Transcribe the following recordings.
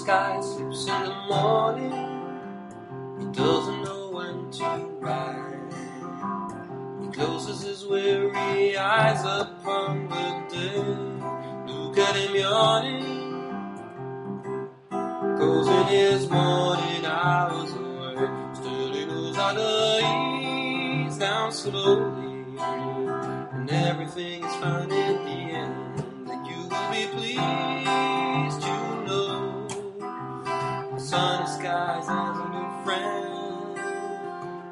sky sleeps in the morning. He doesn't know when to rise. He closes his weary eyes upon the day. Look at him yawning. Goes in his morning hours away. Still he knows how to ease down slowly. And everything is fine in the end. That you will be pleased to know the sunny skies has a new friend.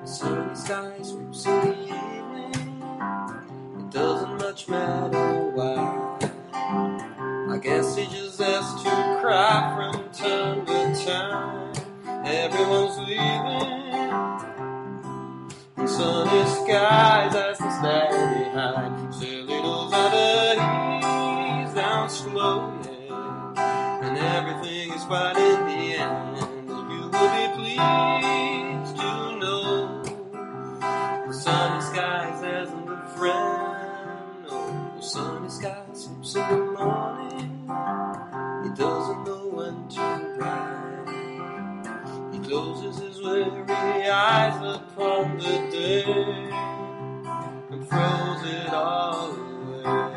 The sunny skies sweeps in the evening. It doesn't much matter why. I guess he just has to cry from time to time. Everyone's leaving. The sunny skies has to stay behind. Silly knows how to eat down slowly, yeah. And everything is fine in the end. You will be pleased to know the sunny skies hasn't a friend. Oh, the sunny skies sleeps in the morning. He doesn't know when to rise. He closes his weary eyes upon the day and throws it all away.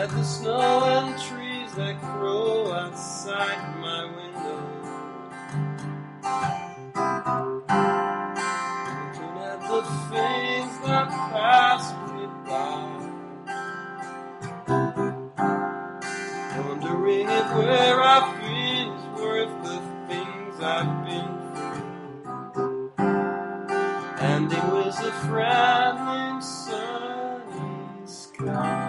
At the snow and trees that grow outside my window. Looking at the things that pass me by. Wondering if where I've been is worth the things I've been through. And it was a friend named Sunny Sky.